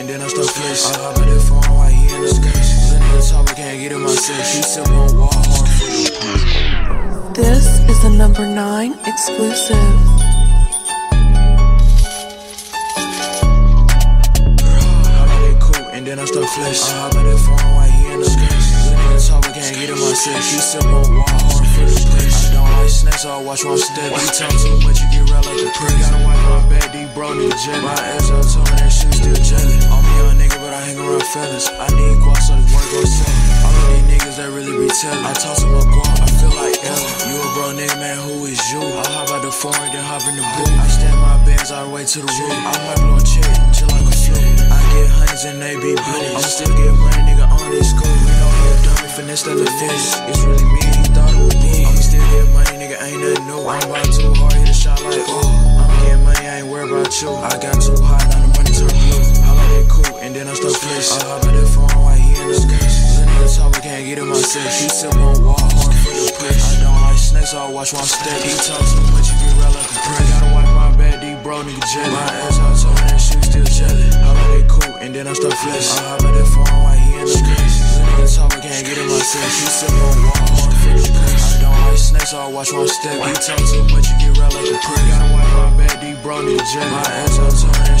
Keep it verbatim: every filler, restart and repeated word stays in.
and then I start flexing. I hop in the phone while he in the skirts. Plenty of time I can't get in my sex. He sip on wall hard. This is a number nine exclusive. Then I start flexing. I hop in the phone while he in the skirts. Plenty of time I can't get in my sex. He sip on wall hard for the place. I don't like snacks, so I watch my step. You talk too much, you get red like a prick. Gotta wipe my back, these bro need jelly. My ass out tone, that shit still jelly. I'm a young nigga, but I hang around fellas. I need guap, so this work goes seven. All of these niggas that really be telling. I toss him a guap, I feel like Ella. You a bro nigga, man, who is you? I hop out the phone, then hop in the booth. I stand my bands all the way to the roof. I might blow a chick, chill like a flu. I get hundreds and they be blue. I'm still getting money, nigga, on this school. We don't get dummy, finesse like a fish. It's really me, he thought it was me. I'm still getting money, nigga, ain't nothing new. I'm about too hard, hit a shot like ooh. I'm getting money, I ain't worried about you. I got too hot, now the money turn blue. I like that coupe, and then I start flexing. I hop in the phone while he in the skirts. Plenty of time, I can't get in my sex. He sip on wall hard for the push. I don't like snakes, so I watch my step. He talk too much, you get red like a prick. Gotta wipe my back, these bro nigga jelly. My ass out so that shit still jelly. And then I start flexing. I hop in that phone while he in the skirts. Plenty of time I can't get in my sex. He sip on wall hard for the push. I don't like snakes, so I watch my step. He talk too much, you get red like a prick. Gotta wipe my back, these bro nigga jelly. My ass out so that